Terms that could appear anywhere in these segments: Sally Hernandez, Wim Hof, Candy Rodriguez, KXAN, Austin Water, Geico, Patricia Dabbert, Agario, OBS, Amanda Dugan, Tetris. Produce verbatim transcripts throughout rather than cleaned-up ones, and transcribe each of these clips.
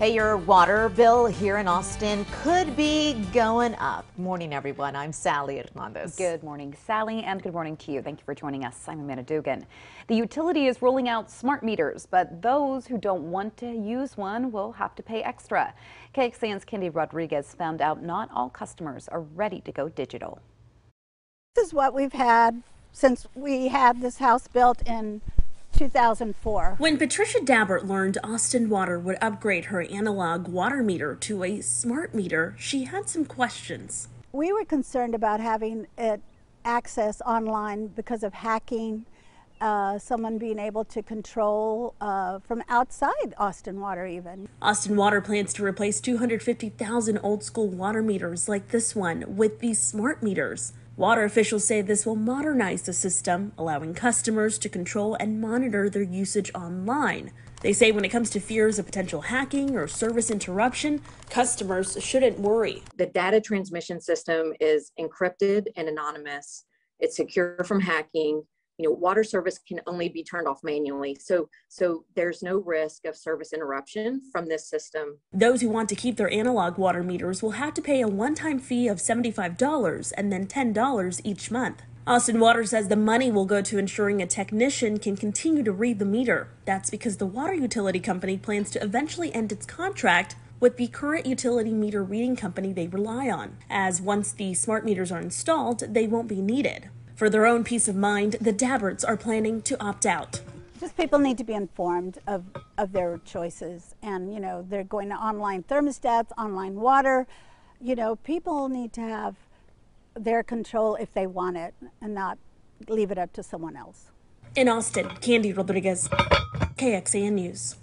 Hey, your water bill here in Austin could be going up. Good morning, everyone. I'm Sally Hernandez. Good morning, Sally, and good morning to you. Thank you for joining us. I'm Amanda Dugan. The utility is rolling out smart meters, but those who don't want to use one will have to pay extra. K X A N's Candy Rodriguez found out not all customers are ready to go digital. This is what we've had since we had this house built in two thousand four. When Patricia Dabbert learned Austin Water would upgrade her analog water meter to a smart meter, she had some questions. We were concerned about having it access online because of hacking, uh, someone being able to control uh, from outside Austin Water even. Austin Water plans to replace two hundred fifty thousand old school water meters like this one with these smart meters. Water officials say this will modernize the system, allowing customers to control and monitor their usage online. They say when it comes to fears of potential hacking or service interruption, customers shouldn't worry. The data transmission system is encrypted and anonymous. It's secure from hacking. You know, water service can only be turned off manually, so so there's no risk of service interruption from this system. Those who want to keep their analog water meters will have to pay a one-time fee of seventy-five dollars and then ten dollars each month. Austin Water says the money will go to ensuring a technician can continue to read the meter. That's because the water utility company plans to eventually end its contract with the current utility meter reading company they rely on, as once the smart meters are installed, they won't be needed. For their own peace of mind, the Dabberts are planning to opt out. Just people need to be informed of, of their choices. And, you know, they're going to online thermostats, online water. You know, people need to have their control if they want it and not leave it up to someone else. In Austin, Candy Rodriguez, K X A N News.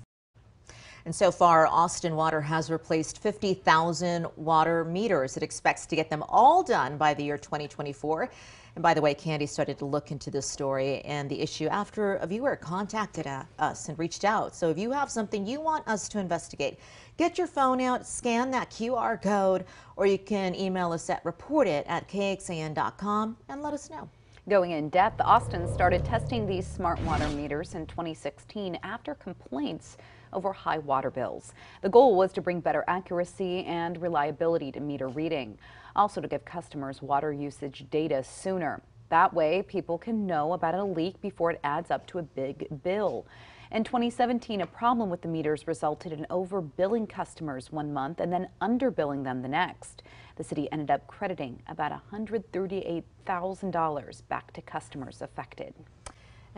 And so far, Austin Water has replaced fifty thousand water meters. It expects to get them all done by the year twenty twenty-four. And by the way, Candy started to look into this story and the issue after a viewer contacted us and reached out. So if you have something you want us to investigate, get your phone out, scan that Q R code, or you can email us at report it at K X A N dot com and let us know. Going in depth, Austin started testing these smart water meters in twenty sixteen after complaints over high water bills. The goal was to bring better accuracy and reliability to meter reading, also to give customers water usage data sooner. That way, people can know about a leak before it adds up to a big bill. In twenty seventeen, a problem with the meters resulted in overbilling customers one month and then underbilling them the next. The city ended up crediting about one hundred thirty-eight thousand dollars back to customers affected.